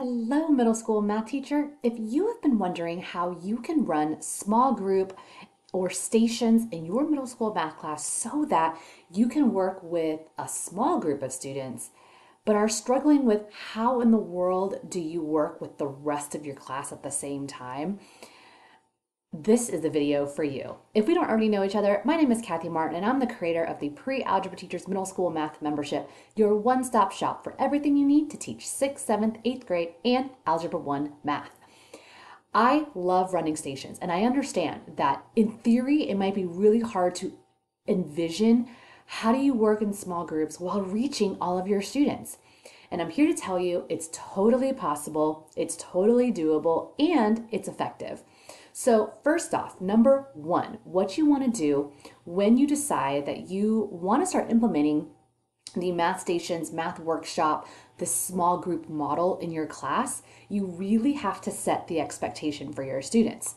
Hello, middle school math teacher. If you have been wondering how you can run small group or stations in your middle school math class so that you can work with a small group of students, but are struggling with how in the world do you work with the rest of your class at the same time, this is the video for you. If we don't already know each other, my name is Kathy Martin and I'm the creator of the Pre-Algebra Teachers Middle School Math Membership, your one-stop shop for everything you need to teach 6th, 7th, 8th grade and Algebra 1 math. I love running stations and I understand that in theory it might be really hard to envision how do you work in small groups while reaching all of your students. And I'm here to tell you it's totally possible, it's totally doable, and it's effective. So first off, number one, what you want to do when you decide that you want to start implementing the math stations, math workshop, the small group model in your class, you really have to set the expectation for your students.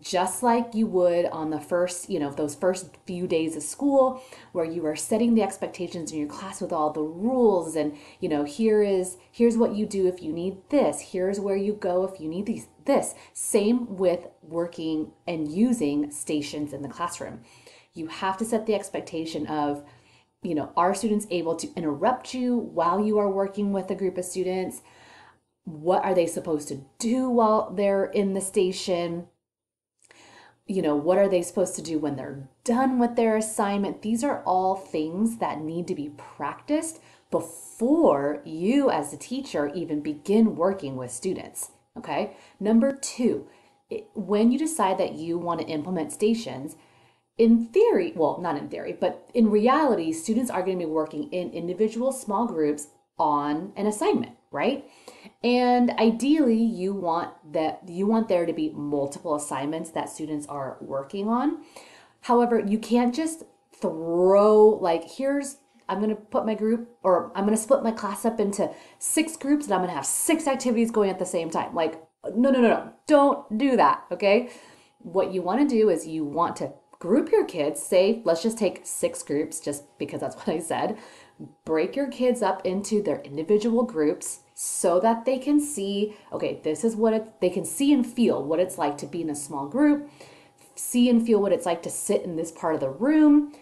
Just like you would on the first, those first few days of school where you are setting the expectations in your class with all the rules and, here's what you do if you need this, here's where you go if you need these. Same with working and using stations in the classroom. You have to set the expectation of, are students able to interrupt you while you are working with a group of students? What are they supposed to do while they're in the station? What are they supposed to do when they're done with their assignment? These are all things that need to be practiced before you as a teacher even begin working with students. Okay, number two, when you decide that you want to implement stations, in theory, well, not in theory, but in reality, students are going to be working in individual small groups on an assignment, right? And ideally, you want there to be multiple assignments that students are working on. However, you can't just throw I'm going to put my group, or I'm going to split my class up into 6 groups and I'm going to have 6 activities going at the same time. No, don't do that, okay? What you want to do is you want to group your kids, say, let's just take 6 groups just because that's what I said. Break your kids up into their individual groups so that they can see, okay, this is what they can see and feel what it's like to be in a small group, see and feel what it's like to sit in this part of the room.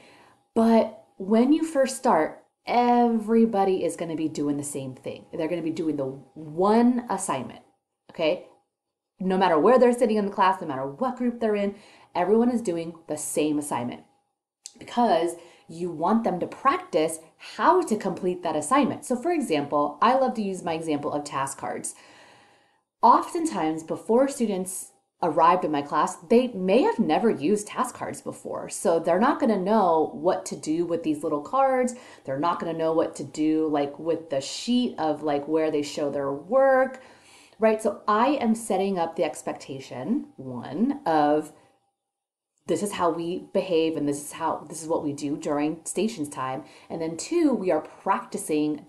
But when you first start, everybody is going to be doing the same thing. They're going to be doing the one assignment, okay? No matter where they're sitting in the class, no matter what group they're in, everyone is doing the same assignment because you want them to practice how to complete that assignment. So for example, I love to use my example of task cards. Oftentimes before students arrived in my class, they may have never used task cards before. So they're not going to know what to do with these little cards. They're not going to know what to do with the sheet of where they show their work, right? So I am setting up the expectation, one, of this is how we behave and this is what we do during stations time. And then two, we are practicing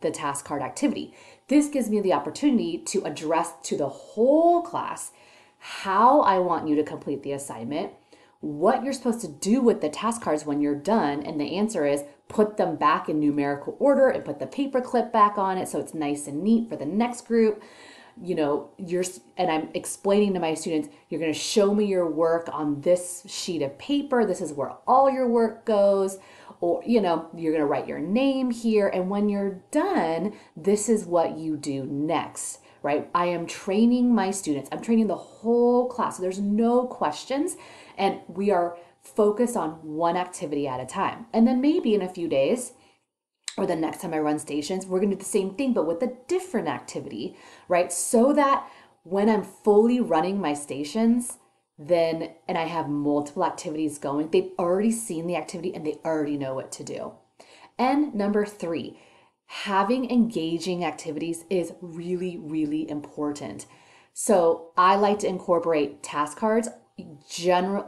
the task card activity. This gives me the opportunity to address to the whole class how I want you to complete the assignment, what you're supposed to do with the task cards when you're done, and the answer is put them back in numerical order and put the paper clip back on it so it's nice and neat for the next group. And I'm explaining to my students, you're going to show me your work on this sheet of paper. This is where all your work goes, or, you're going to write your name here. And when you're done, this is what you do next. Right? I am training my students. I'm training the whole class. So there's no questions and we are focused on one activity at a time. And then maybe in a few days or the next time I run stations, we're going to do the same thing, but with a different activity, right? So that when I'm fully running my stations, and I have multiple activities going, they've already seen the activity and they already know what to do. And number three, having engaging activities is really, really important. So I like to incorporate task cards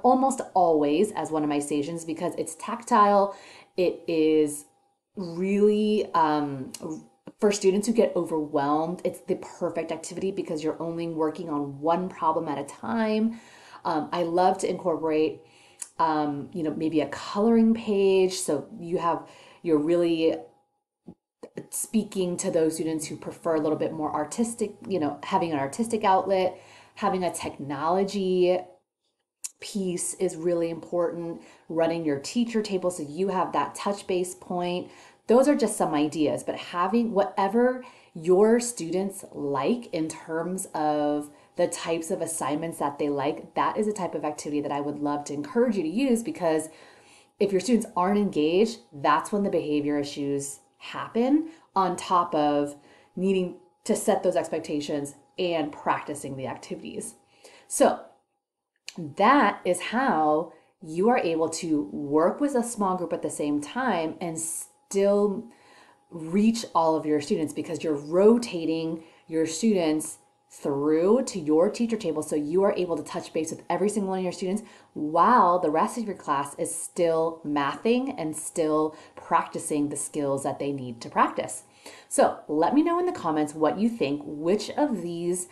almost always as one of my stations because it's tactile. It is really, for students who get overwhelmed, it's the perfect activity because you're only working on one problem at a time. I love to incorporate, maybe a coloring page. So you're really speaking to those students who prefer a little bit more artistic, you know, having an artistic outlet, having a technology piece is really important, running your teacher table so you have that touch base point. Those are just some ideas, but having whatever your students like in terms of the types of assignments that they like, that is a type of activity that I would love to encourage you to use, because if your students aren't engaged, that's when the behavior issues happen, on top of needing to set those expectations and practicing the activities. So that is how you are able to work with a small group at the same time and still reach all of your students, because you're rotating your students through to your teacher table, so you are able to touch base with every single one of your students while the rest of your class is still mathing and still practicing the skills that they need to practice. So let me know in the comments what you think. Which of these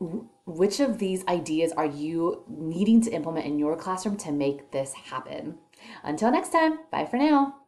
ideas are you needing to implement in your classroom to make this happen? Until next time, bye for now.